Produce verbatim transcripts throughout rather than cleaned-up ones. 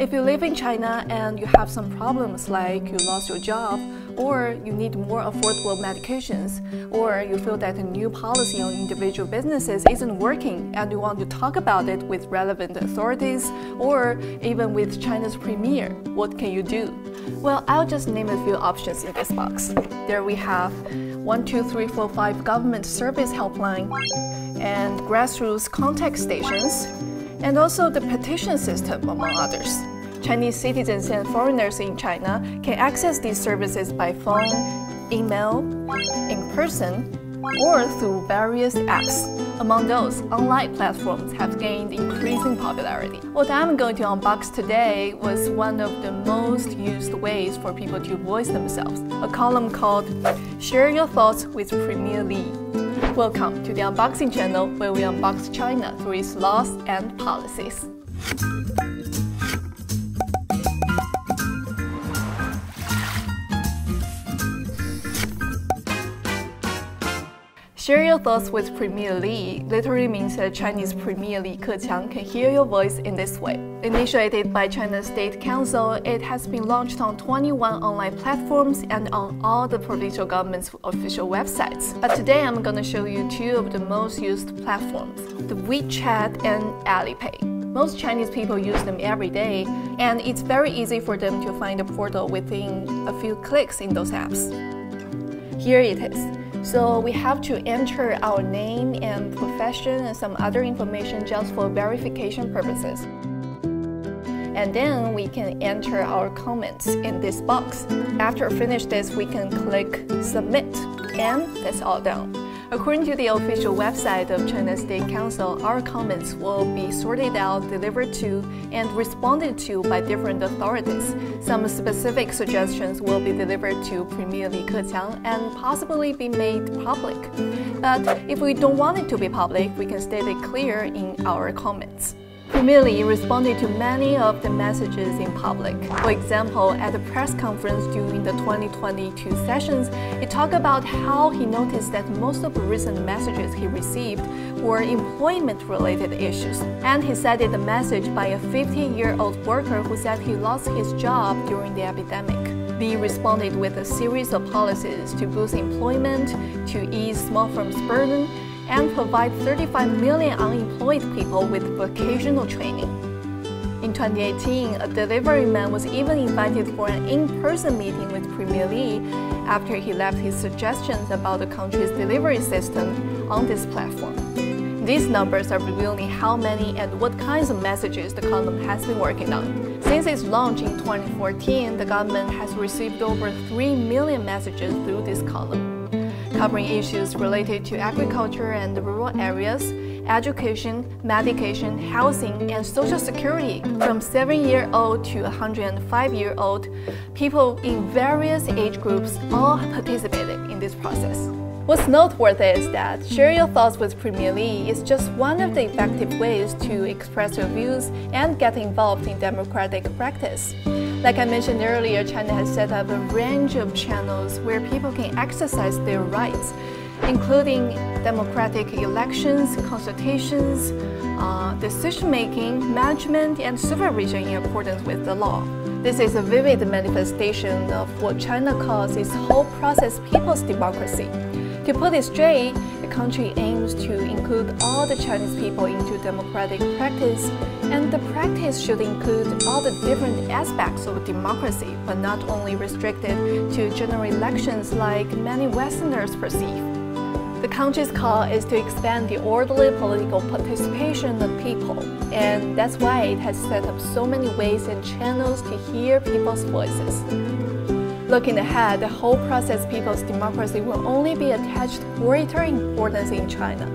If you live in China and you have some problems like you lost your job, or you need more affordable medications, or you feel that a new policy on individual businesses isn't working and you want to talk about it with relevant authorities, or even with China's premier, what can you do? Well, I'll just name a few options in this box. There we have one two three four five Government Service Helpline, and grassroots contact stations, and also the petition system, among others. Chinese citizens and foreigners in China can access these services by phone, email, in person, or through various apps. Among those, online platforms have gained increasing popularity. What I'm going to unbox today was one of the most used ways for people to voice themselves, a column called Share Your Thoughts with Premier Li. Welcome to the Unboxing Channel, where we unbox China through its laws and policies. Share Your Thoughts with Premier Li literally means that Chinese Premier Li Keqiang can hear your voice in this way. Initiated by China's State Council, it has been launched on twenty-one online platforms and on all the provincial government's official websites. But today I'm going to show you two of the most used platforms, the WeChat and Alipay. Most Chinese people use them every day, and it's very easy for them to find a portal within a few clicks in those apps. Here it is. So we have to enter our name and profession and some other information just for verification purposes. And then we can enter our comments in this box. After finish this, we can click Submit, and that's all done. According to the official website of China State Council, our comments will be sorted out, delivered to, and responded to by different authorities. Some specific suggestions will be delivered to Premier Li Keqiang and possibly be made public. But if we don't want it to be public, we can state it clear in our comments. Premier Li responded to many of the messages in public. For example, at the press conference during the twenty twenty-two sessions, he talked about how he noticed that most of the recent messages he received were employment-related issues. And he cited the message by a fifty-year-old worker who said he lost his job during the epidemic. Li responded with a series of policies to boost employment, to ease small firms' burden, and provide thirty-five million unemployed people with vocational training. In twenty eighteen, a delivery man was even invited for an in-person meeting with Premier Li after he left his suggestions about the country's delivery system on this platform. These numbers are revealing how many and what kinds of messages the column has been working on. Since its launch in twenty fourteen, the government has received over three million messages through this column, covering issues related to agriculture and rural areas, education, medication, housing, and social security. From seven-year-old to one hundred five-year-old, people in various age groups all participated in this process. What's noteworthy is that Share Your Thoughts with Premier Li is just one of the effective ways to express your views and get involved in democratic practice. Like I mentioned earlier, China has set up a range of channels where people can exercise their rights, including democratic elections, consultations, uh, decision-making, management, and supervision in accordance with the law. This is a vivid manifestation of what China calls its whole process people's democracy. To put it straight, the country aims to include all the Chinese people into democratic practice, and the practice should include all the different aspects of democracy, but not only restricted to general elections like many Westerners perceive. The country's call is to expand the orderly political participation of people, and that's why it has set up so many ways and channels to hear people's voices. Looking ahead, the whole process people's democracy will only be attached greater importance in China,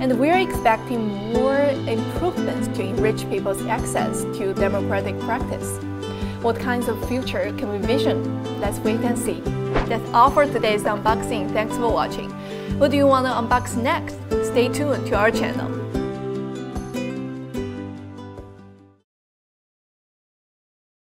and we're expecting more improvements to enrich people's access to democratic practice. What kinds of future can we vision? Let's wait and see. That's all for today's unboxing. Thanks for watching. What do you want to unbox next? Stay tuned to our channel.